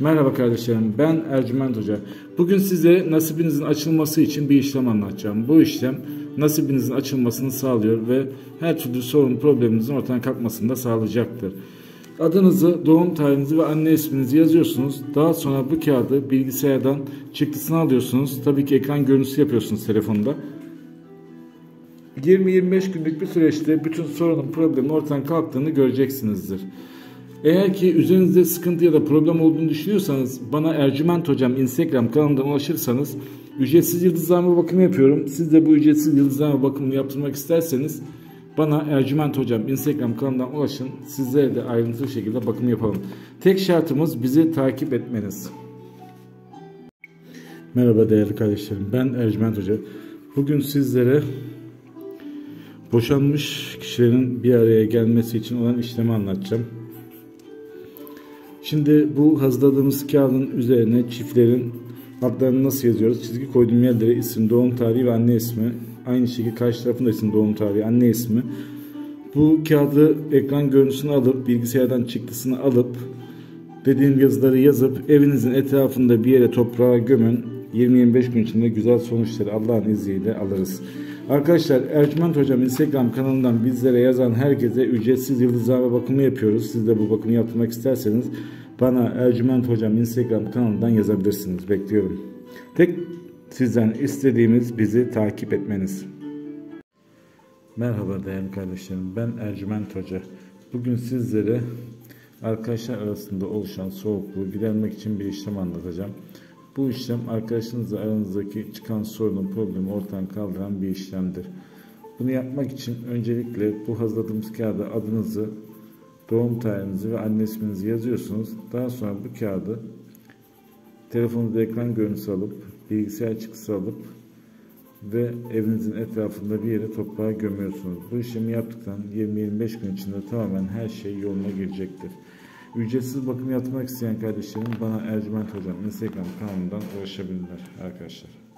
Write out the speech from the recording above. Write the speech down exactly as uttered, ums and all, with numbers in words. Merhaba kardeşlerim, ben Ercüment Hoca. Bugün size nasibinizin açılması için bir işlem anlatacağım. Bu işlem nasibinizin açılmasını sağlıyor ve her türlü sorun probleminizin ortadan kalkmasını da sağlayacaktır. Adınızı, doğum tarihinizi ve anne isminizi yazıyorsunuz. Daha sonra bu kağıdı bilgisayardan çıktısını alıyorsunuz. Tabii ki ekran görüntüsü yapıyorsunuz telefonda. yirmi yirmi beş günlük bir süreçte bütün sorunun, problemin ortadan kalktığını göreceksinizdir. Eğer ki üzerinizde sıkıntı ya da problem olduğunu düşünüyorsanız bana Ercüment Hocam Instagram kanalından ulaşırsanız ücretsiz yıldızlarma bakımı yapıyorum. Siz de bu ücretsiz yıldızlarma bakımını yaptırmak isterseniz bana Ercüment Hocam Instagram kanalından ulaşın. Sizlere de ayrıntılı şekilde bakım yapalım. Tek şartımız bizi takip etmeniz. Merhaba değerli kardeşlerim, ben Ercüment Hoca. Bugün sizlere boşanmış kişilerin bir araya gelmesi için olan işlemi anlatacağım. Şimdi bu hazırladığımız kağıdın üzerine çiftlerin adlarını nasıl yazıyoruz? Çizgi koyduğum yerlere isim, doğum tarihi ve anne ismi. Aynı şekilde karşı tarafın da isim, doğum tarihi, anne ismi. Bu kağıdı ekran görüntüsünü alıp, bilgisayardan çıktısını alıp, dediğim yazıları yazıp evinizin etrafında bir yere toprağa gömün. yirmi yirmi beş gün içinde güzel sonuçları Allah'ın izniyle alırız. Arkadaşlar, Ercüment Hocam Instagram kanalından bizlere yazan herkese ücretsiz yıldızlarla bakımı yapıyoruz. Siz de bu bakımı yaptırmak isterseniz bana Ercüment Hocam Instagram kanalından yazabilirsiniz. Bekliyorum. Tek sizden istediğimiz bizi takip etmeniz. Merhaba değerli kardeşlerim, ben Ercüment Hoca. Bugün sizlere arkadaşlar arasında oluşan soğukluğu gidermek için bir işlem anlatacağım. Bu işlem arkadaşınızla aranızdaki çıkan sorunun, problemi ortadan kaldıran bir işlemdir. Bunu yapmak için öncelikle bu hazırladığımız kağıda adınızı, doğum tarihinizi ve anne isminizi yazıyorsunuz. Daha sonra bu kağıdı telefonunuzda ekran görüntüsü alıp, bilgisayar çıktısı alıp ve evinizin etrafında bir yere toprağa gömüyorsunuz. Bu işlemi yaptıktan yirmi yirmi beş gün içinde tamamen her şey yoluna girecektir. Ücretsiz bakım yaptırmak isteyen kardeşlerim bana Ercüment Hocam Instagram kanalından ulaşabilirler arkadaşlar.